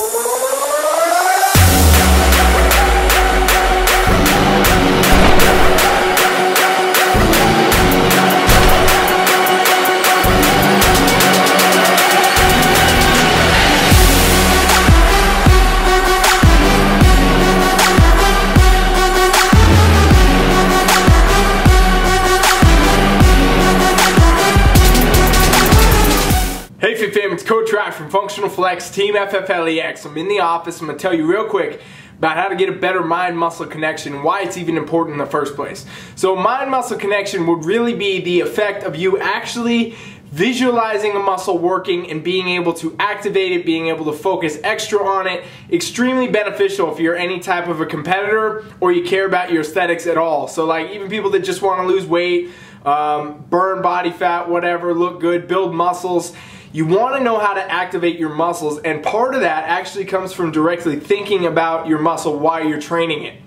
Hey FFLEX fam, it's Coach Rye from Functional Flex, Team FFLEX. I'm in the office. I'm going to tell you real quick about how to get a better mind-muscle connection and why it's even important in the first place. So mind-muscle connection would really be the effect of you actually visualizing a muscle working and being able to activate it, being able to focus extra on it. Extremely beneficial if you're any type of a competitor or you care about your aesthetics at all. So like even people that just want to lose weight, burn body fat, whatever, look good, build muscles. You want to know how to activate your muscles, and part of that actually comes from directly thinking about your muscle while you're training it.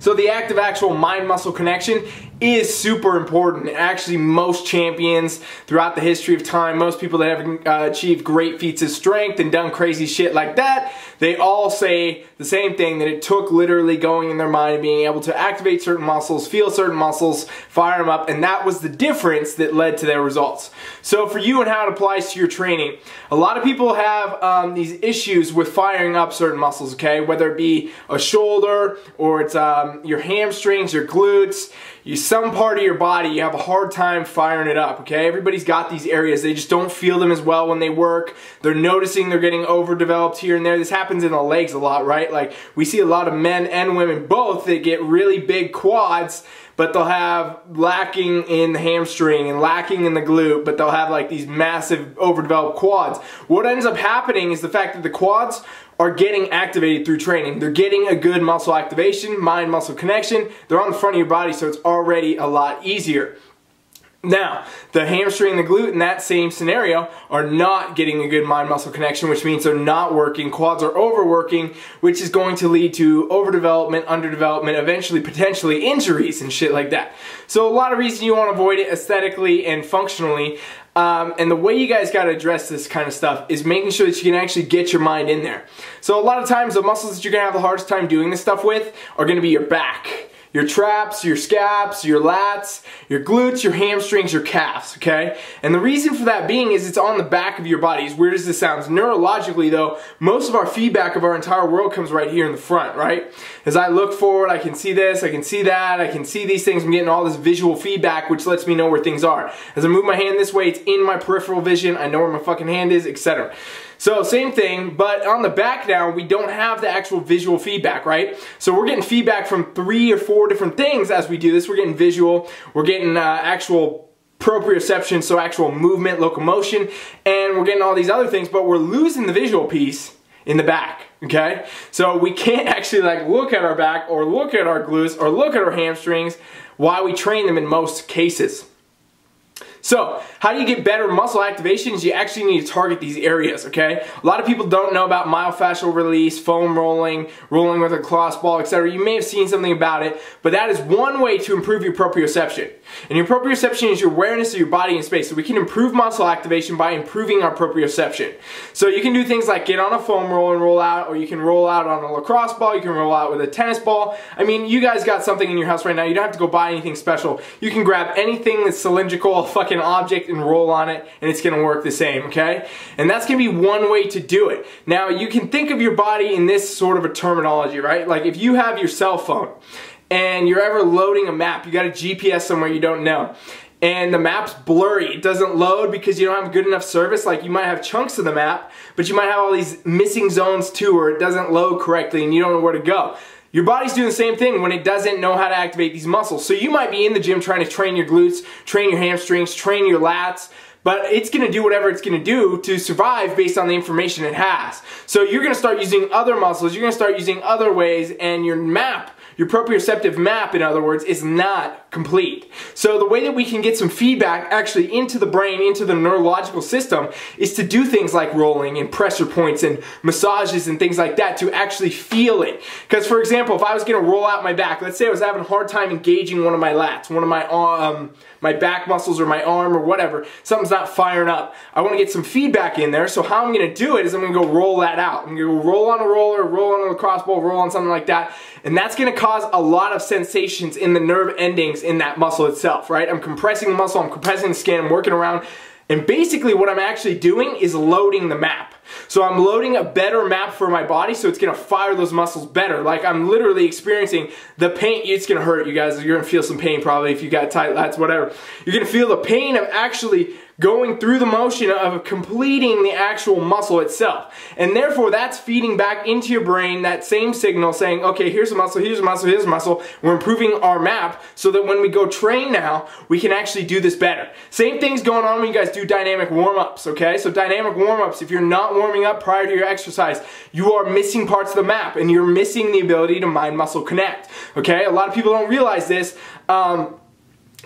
So the active actual mind-muscle connection is super important. Actually, most champions throughout the history of time, most people that have achieved great feats of strength and done crazy shit like that, they all say the same thing, that it took literally going in their mind and being able to activate certain muscles, feel certain muscles, fire them up, and that was the difference that led to their results. So for you and how it applies to your training, a lot of people have these issues with firing up certain muscles, okay? Whether it be a shoulder or it's your hamstrings, your glutes, some part of your body, you have a hard time firing it up, okay? Everybody's got these areas. They just don't feel them as well when they work. They're noticing they're getting overdeveloped here and there. This happens in the legs a lot, right? Like, we see a lot of men and women both that get really big quads, but they'll have lacking in the hamstring and lacking in the glute, but they'll have like these massive overdeveloped quads. What ends up happening is the fact that the quads are getting activated through training. They're getting a good muscle activation, mind-muscle connection. They're on the front of your body, so it's already a lot easier. Now, the hamstring and the glute in that same scenario are not getting a good mind-muscle connection, which means they're not working. Quads are overworking, which is going to lead to overdevelopment, underdevelopment, eventually potentially injuries and shit like that. So a lot of reasons you want to avoid it aesthetically and functionally. And the way you guys got to address this kind of stuff is making sure that you can actually get your mind in there. So a lot of times the muscles that you're going to have the hardest time doing this stuff with are going to be your back, your traps, your scaps, your lats, your glutes, your hamstrings, your calves, okay? And the reason for that being is it's on the back of your body, as weird as this sounds. Neurologically though, most of our feedback of our entire world comes right here in the front, right? As I look forward, I can see this, I can see that, I can see these things. I'm getting all this visual feedback, which lets me know where things are. As I move my hand this way, it's in my peripheral vision, I know where my fucking hand is, etc. So same thing, but on the back now, we don't have the actual visual feedback, right? So we're getting feedback from 3 or 4 different things as we do this. We're getting visual, we're getting actual proprioception, so actual movement, locomotion, and we're getting all these other things, but we're losing the visual piece in the back, okay? So we can't actually like look at our back or look at our glutes or look at our hamstrings while we train them in most cases. So, how do you get better muscle activations? You actually need to target these areas, okay? A lot of people don't know about myofascial release, foam rolling, rolling with a lacrosse ball, etc. You may have seen something about it, but that is one way to improve your proprioception. And your proprioception is your awareness of your body in space. So we can improve muscle activation by improving our proprioception. So you can do things like get on a foam roll and roll out, or you can roll out on a lacrosse ball, you can roll out with a tennis ball. I mean, you guys got something in your house right now. You don't have to go buy anything special. You can grab anything that's cylindrical, fucking object, and roll on it, and it's gonna work the same, okay? And that's gonna be one way to do it. Now, you can think of your body in this sort of a terminology, right? Like if you have your cell phone and you're ever loading a map, you got a GPS somewhere you don't know, and the map's blurry, it doesn't load because you don't have good enough service. Like you might have chunks of the map, but you might have all these missing zones too, or it doesn't load correctly and you don't know where to go. Your body's doing the same thing when it doesn't know how to activate these muscles. So you might be in the gym trying to train your glutes, train your hamstrings, train your lats, but it's gonna do whatever it's gonna do to survive based on the information it has. So you're gonna start using other muscles, you're gonna start using other ways, and your map, Your proprioceptive map, in other words, is not complete. So the way that we can get some feedback actually into the brain, into the neurological system, is to do things like rolling and pressure points and massages and things like that to actually feel it. Because for example, if I was going to roll out my back, let's say I was having a hard time engaging one of my lats, one of my back muscles or my arm or whatever, something's not firing up. I want to get some feedback in there, so how I'm going to do it is I'm going to go roll that out. I'm going to go roll on a roller, roll on a lacrosse ball, roll on something like that, and that's going to cause a lot of sensations in the nerve endings in that muscle itself, right? I'm compressing the muscle, I'm compressing the skin, I'm working around, and basically what I'm actually doing is loading the map. So I'm loading a better map for my body, so it's going to fire those muscles better. Like I'm literally experiencing the pain. It's going to hurt, you guys. You're going to feel some pain probably if you got tight lats, whatever. You're going to feel the pain of actually going through the motion of completing the actual muscle itself. And therefore, that's feeding back into your brain that same signal saying, okay, here's a muscle, here's a muscle, here's a muscle. We're improving our map so that when we go train now, we can actually do this better. Same thing's going on when you guys do dynamic warm-ups, okay? So dynamic warm-ups, if you're not warming up prior to your exercise, you are missing parts of the map and you're missing the ability to mind-muscle connect, okay? A lot of people don't realize this.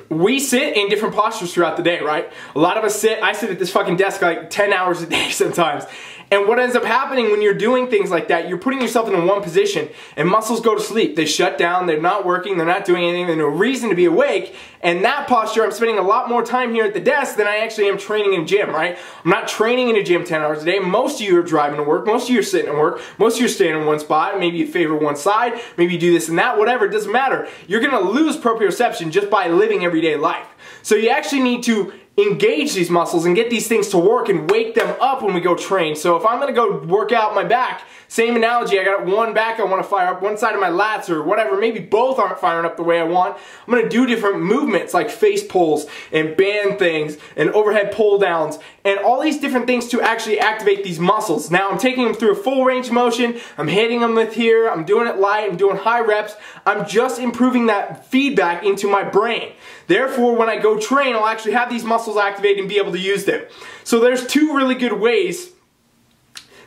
We sit in different postures throughout the day, right? A lot of us sit, I sit at this fucking desk like 10 hours a day sometimes. And what ends up happening when you're doing things like that, you're putting yourself in one position and muscles go to sleep. They shut down, they're not working, they're not doing anything, there's no reason to be awake. And that posture, I'm spending a lot more time here at the desk than I actually am training in a gym, right? I'm not training in a gym 10 hours a day. Most of you are driving to work, most of you are sitting at work, most of you are staying in one spot, maybe you favor one side, maybe you do this and that, whatever, it doesn't matter. You're gonna lose proprioception just by living everyday life. So you actually need to engage these muscles and get these things to work and wake them up when we go train. So if I'm going to go work out my back, same analogy, I got one back I want to fire up, one side of my lats or whatever, maybe both aren't firing up the way I want. I'm going to do different movements like face pulls and band things and overhead pull downs and all these different things to actually activate these muscles. Now I'm taking them through a full range of motion, I'm hitting them with here, I'm doing it light, I'm doing high reps, I'm just improving that feedback into my brain. Therefore when I go train, I'll actually have these muscles activate and be able to use them. So there's two really good ways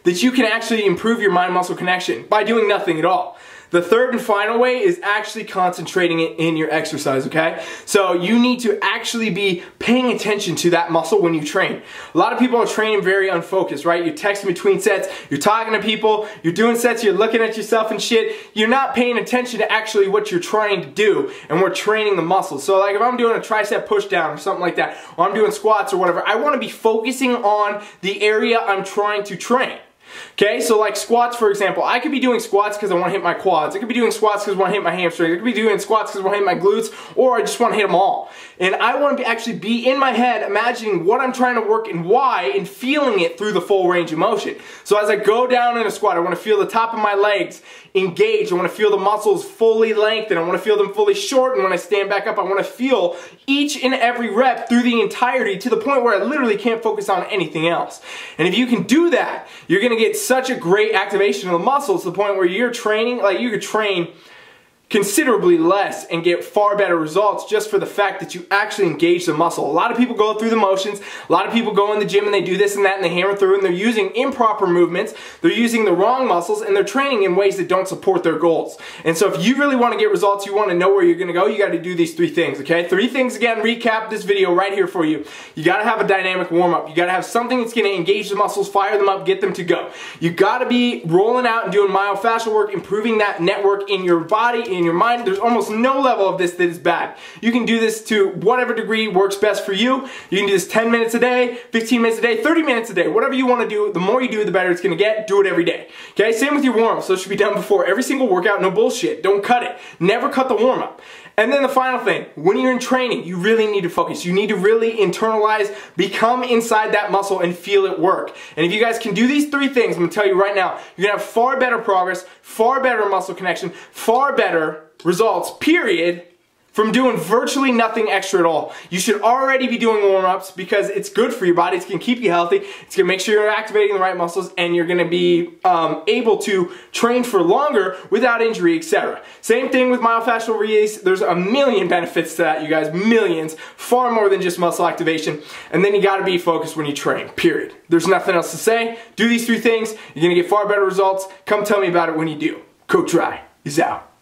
that you can actually improve your mind-muscle connection by doing nothing at all. The third and final way is actually concentrating it in your exercise, okay? So you need to actually be paying attention to that muscle when you train. A lot of people are training very unfocused, right? You're texting between sets, you're talking to people, you're doing sets, you're looking at yourself and shit. You're not paying attention to actually what you're trying to do, and we're training the muscles. So like if I'm doing a tricep push down or something like that, or I'm doing squats or whatever, I wanna be focusing on the area I'm trying to train. Okay, so like squats, for example, I could be doing squats because I want to hit my quads, I could be doing squats because I want to hit my hamstrings, I could be doing squats because I want to hit my glutes, or I just want to hit them all. And I want to actually be in my head imagining what I'm trying to work and why and feeling it through the full range of motion. So as I go down in a squat, I want to feel the top of my legs engage, I want to feel the muscles fully lengthen, I want to feel them fully shorten when I stand back up, I want to feel each and every rep through the entirety to the point where I literally can't focus on anything else. And if you can do that, you're going to get such a great activation of the muscles to the point where you're training, like you could train considerably less and get far better results just for the fact that you actually engage the muscle. A lot of people go through the motions, a lot of people go in the gym and they do this and that and they hammer through and they're using improper movements, they're using the wrong muscles, and they're training in ways that don't support their goals. And so if you really want to get results, you want to know where you're going to go, you got to do these three things, okay? Three things again, recap this video right here for you. You got to have a dynamic warm-up. You got to have something that's going to engage the muscles, fire them up, get them to go. You got to be rolling out and doing myofascial work, improving that network in your body, in your mind. There's almost no level of this that is bad. You can do this to whatever degree works best for you. You can do this 10 minutes a day, 15 minutes a day, 30 minutes a day, whatever you want to do. The more you do, the better it's going to get. Do it every day. Okay, same with your warm-up. So it should be done before every single workout. No bullshit. Don't cut it. Never cut the warm-up. And then the final thing, when you're in training, you really need to focus. You need to really internalize, become inside that muscle and feel it work. And if you guys can do these three things, I'm going to tell you right now, you're going to have far better progress, far better muscle connection, far better results, period, from doing virtually nothing extra at all. You should already be doing warm-ups because it's good for your body, it's gonna keep you healthy, it's gonna make sure you're activating the right muscles, and you're gonna be able to train for longer without injury, etc. Same thing with myofascial release. There's a million benefits to that, you guys, millions, far more than just muscle activation. And then you gotta be focused when you train, period. There's nothing else to say. Do these three things, you're gonna get far better results. Come tell me about it when you do. Coach Rye is out.